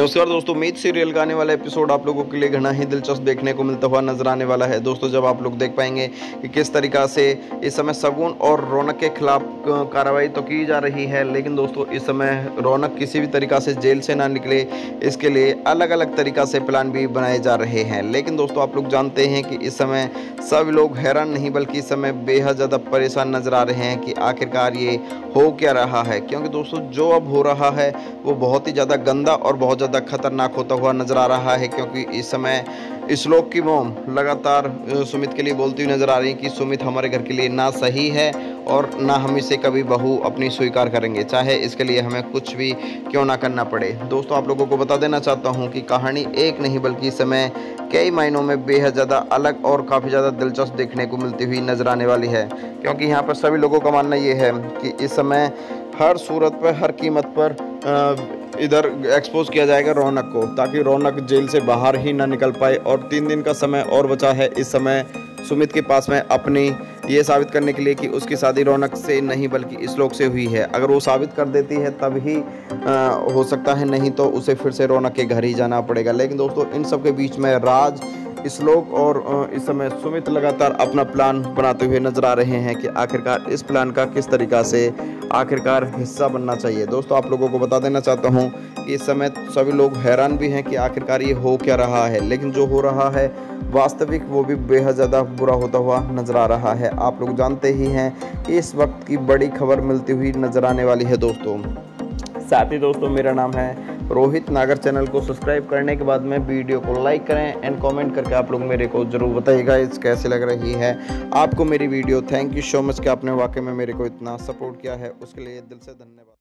नमस्कार दोस्तों, मीत सीरियल का आने वाला एपिसोड आप लोगों के लिए घना ही दिलचस्प देखने को मिलता हुआ नजर आने वाला है। दोस्तों, जब आप लोग देख पाएंगे कि किस तरीका से इस समय सगुन और रौनक के खिलाफ कार्रवाई तो की जा रही है, लेकिन दोस्तों इस समय रौनक किसी भी तरीका से जेल से ना निकले इसके लिए अलग अलग तरीका से प्लान भी बनाए जा रहे हैं। लेकिन दोस्तों आप लोग जानते हैं कि इस समय सब लोग हैरान नहीं बल्कि इस समय बेहद ज़्यादा परेशान नजर आ रहे हैं कि आखिरकार ये हो क्या रहा है, क्योंकि दोस्तों जो अब हो रहा है वो बहुत ही ज़्यादा गंदा और बहुत ज़्यादा खतरनाक होता हुआ नजर आ रहा है। क्योंकि इस समय इशलोक की मोम लगातार सुमित के लिए बोलती हुई नजर आ रही है कि सुमित हमारे घर के लिए ना सही है और ना हम इसे कभी बहू अपनी स्वीकार करेंगे, चाहे इसके लिए हमें कुछ भी क्यों ना करना पड़े। दोस्तों आप लोगों को बता देना चाहता हूं कि कहानी एक नहीं बल्कि इस समय कई मायनों में बेहद ज़्यादा अलग और काफ़ी ज़्यादा दिलचस्प देखने को मिलती हुई नजर आने वाली है, क्योंकि यहाँ पर सभी लोगों का मानना ये है कि इस समय हर सूरत पर हर कीमत पर इधर एक्सपोज किया जाएगा रौनक को, ताकि रौनक जेल से बाहर ही ना निकल पाए। और 3 दिन का समय और बचा है इस समय सुमित के पास में अपनी ये साबित करने के लिए कि उसकी शादी रौनक से नहीं बल्कि इशलोक से हुई है। अगर वो साबित कर देती है तभी हो सकता है, नहीं तो उसे फिर से रौनक के घर ही जाना पड़ेगा। लेकिन दोस्तों इन सब के बीच में राज, इशलोक और इस समय सुमित लगातार अपना प्लान बनाते हुए नजर आ रहे हैं कि आखिरकार इस प्लान का किस तरीका से आखिरकार हिस्सा बनना चाहिए। दोस्तों आप लोगों को बता देना चाहता हूं कि इस समय सभी लोग हैरान भी हैं कि आखिरकार ये हो क्या रहा है, लेकिन जो हो रहा है वास्तविक वो भी बेहद ज़्यादा बुरा होता हुआ नजर आ रहा है। आप लोग जानते ही हैं कि इस वक्त की बड़ी खबर मिलती हुई नजर आने वाली है। दोस्तों साथ ही दोस्तों मेरा नाम है रोहित नागर, चैनल को सब्सक्राइब करने के बाद में वीडियो को लाइक करें एंड कमेंट करके आप लोग मेरे को ज़रूर बताइएगा इस कैसे लग रही है आपको मेरी video. Thank you so much कि आपने वाकई में मेरे को इतना सपोर्ट किया है, उसके लिए दिल से धन्यवाद।